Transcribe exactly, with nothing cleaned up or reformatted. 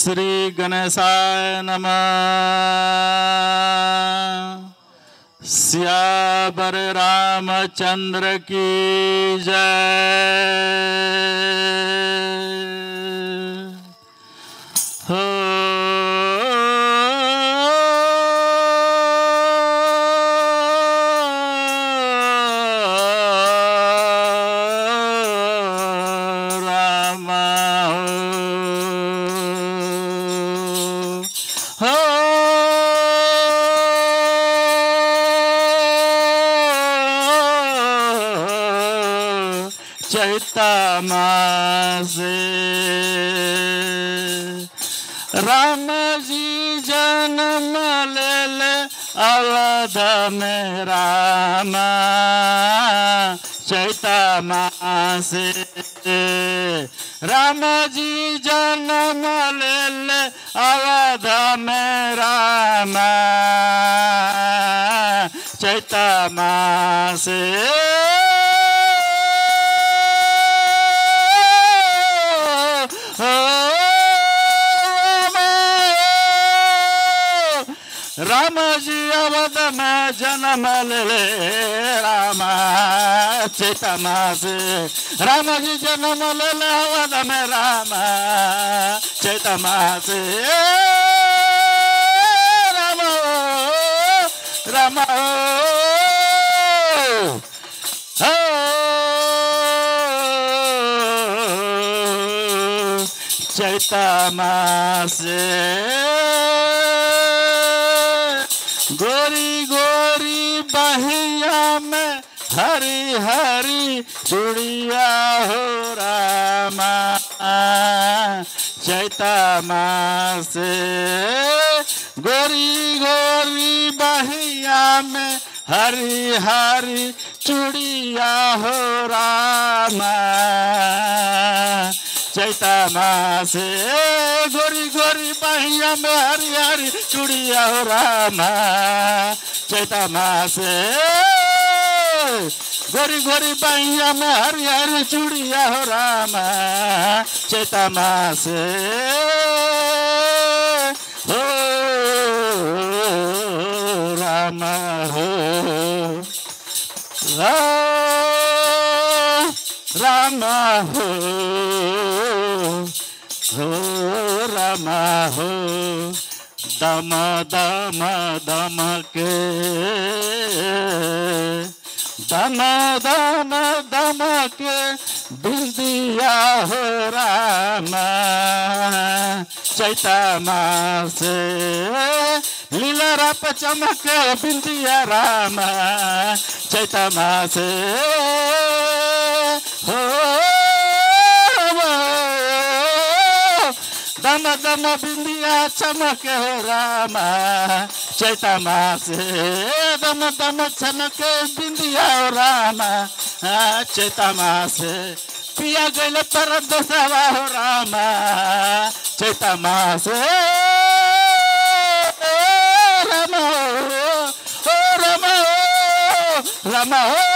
श्री गणेशाय नमः। श्यावर रामचंद्र की जय हो। चैता मास राम जी जन्म ले अवधा में राम। चैता मास राम जी जन्म ले अवधा में राम। चैता मास राम जी अवध में जन्म ले राम। चैता मास राम जी जन्म ले अवध में राम। चैता मास राम राम हो। चैता मास गोरी गोरी बहिया में हरी हरी चूड़िया हो रामा। चैता मास गोरी गोरी बहिया में हरी हरी चूड़िया हो रामा। चैता मास गोरी गोरी बहिया में हरी हरी चूड़िया हो रामा। चैता मास गोरी गोरी बहिया में हरी हरी चूड़िया हो रामा। चैता मास हो रामा हो रामा हो हो रामा हो। दम दम दमके दम दम दमके बिंदिया हो रामा। चैता मास लीला रप चमके बिंदिया रामा। चैता मास दम दम बिंदिया चमके हो रामा। चैता मास दम दम चमके बिंदिया हो रामा। चैता मास पिया गैल परदेसवा हो रामा। चैता मास रामा हो रामा हो रामा हो